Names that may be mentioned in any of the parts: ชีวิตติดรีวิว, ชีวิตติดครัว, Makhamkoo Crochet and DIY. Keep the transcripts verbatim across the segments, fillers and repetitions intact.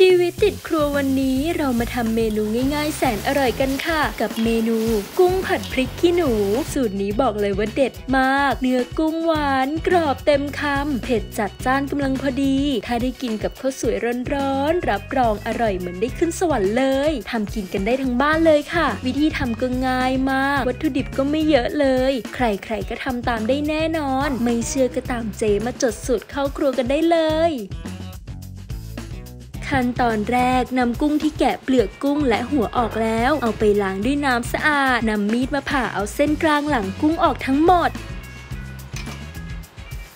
ชีวิตติดครัววันนี้เรามาทำเมนูง่ายๆแสนอร่อยกันค่ะกับเมนูกุ้งผัดพริกขี้หนูสูตรนี้บอกเลยว่าเด็ดมากเนื้อกุ้งหวานกรอบเต็มคำเผ็ดจัดจ้านกำลังพอดีถ้าได้กินกับข้าวสวยร้อนๆรับรองอร่อยเหมือนได้ขึ้นสวรรค์เลยทำกินกันได้ทั้งบ้านเลยค่ะวิธีทำก็ง่ายมากวัตถุดิบก็ไม่เยอะเลยใครๆก็ทำตามได้แน่นอนไม่เชื่อก็ตามเจมาจดสูตรเข้าครัวกันได้เลยขั้นตอนแรกนำกุ้งที่แกะเปลือกกุ้งและหัวออกแล้วเอาไปล้างด้วยน้ำสะอาดนำมีดมาผ่าเอาเส้นกลางหลังกุ้งออกทั้งหมด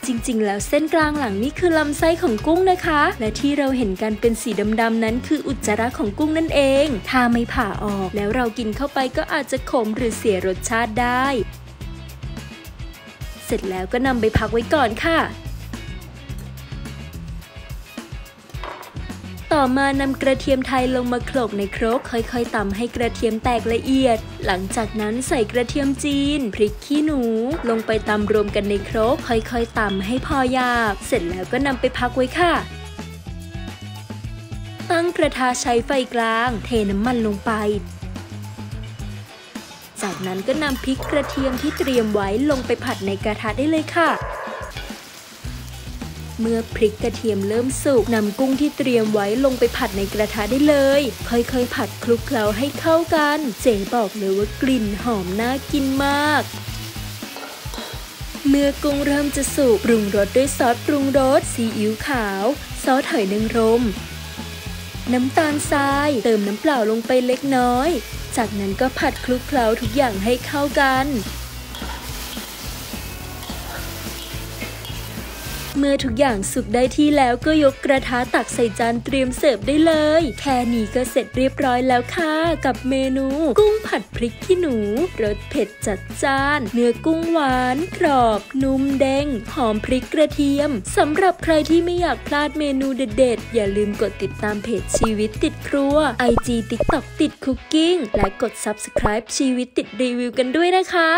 จริงๆแล้วเส้นกลางหลังนี่คือลำไส้ของกุ้งนะคะและที่เราเห็นกันเป็นสีดำๆนั้นคืออุจจาระของกุ้งนั่นเองถ้าไม่ผ่าออกแล้วเรากินเข้าไปก็อาจจะขมหรือเสียรสชาติได้เสร็จแล้วก็นำไปพักไว้ก่อนค่ะต่อมานำกระเทียมไทยลงมาโขลกในครกค่อยๆตำให้กระเทียมแตกละเอียดหลังจากนั้นใส่กระเทียมจีนพริกขี้หนูลงไปตำรวมกันในครกค่อยๆตำให้พอหยาบเสร็จแล้วก็นำไปพักไว้ค่ะตั้งกระทะใช้ไฟกลางเทน้ำมันลงไปจากนั้นก็นำพริกกระเทียมที่เตรียมไว้ลงไปผัดในกระทะได้เลยค่ะเมื่อพริกกระเทียมเริ่มสุกนำกุ้งที่เตรียมไว้ลงไปผัดในกระทะได้เลยค่อยๆผัดคลุกเคล้าให้เข้ากันเจ๊บอกเลยว่ากลิ่นหอมน่ากินมากเมื่อกุ้งเริ่มจะสุกปรุงรสด้วยซอสปรุงรสซีอิ๊วขาวซอสหอยนางรมน้ำตาลทรายเติมน้ำเปล่าลงไปเล็กน้อยจากนั้นก็ผัดคลุกเคล้าทุกอย่างให้เข้ากันเมื่อทุกอย่างสุกได้ที่แล้วก็ยกกระทะตักใส่จานเตรียมเสิร์ฟได้เลยแค่นี้ก็เสร็จเรียบร้อยแล้วค่ะกับเมนูกุ้งผัดพริกขี้หนูรสเผ็ดจัดจ้านเนื้อกุ้งหวานกรอบนุ่มเด้งหอมพริกกระเทียมสำหรับใครที่ไม่อยากพลาดเมนูเด็ดๆอย่าลืมกดติดตามเพจชีวิตติดครัว ไอ จี ติ๊กต็อก ติดคุกกิ้งและกด ซับสไครบ์ ชีวิตติดรีวิวกันด้วยนะคะ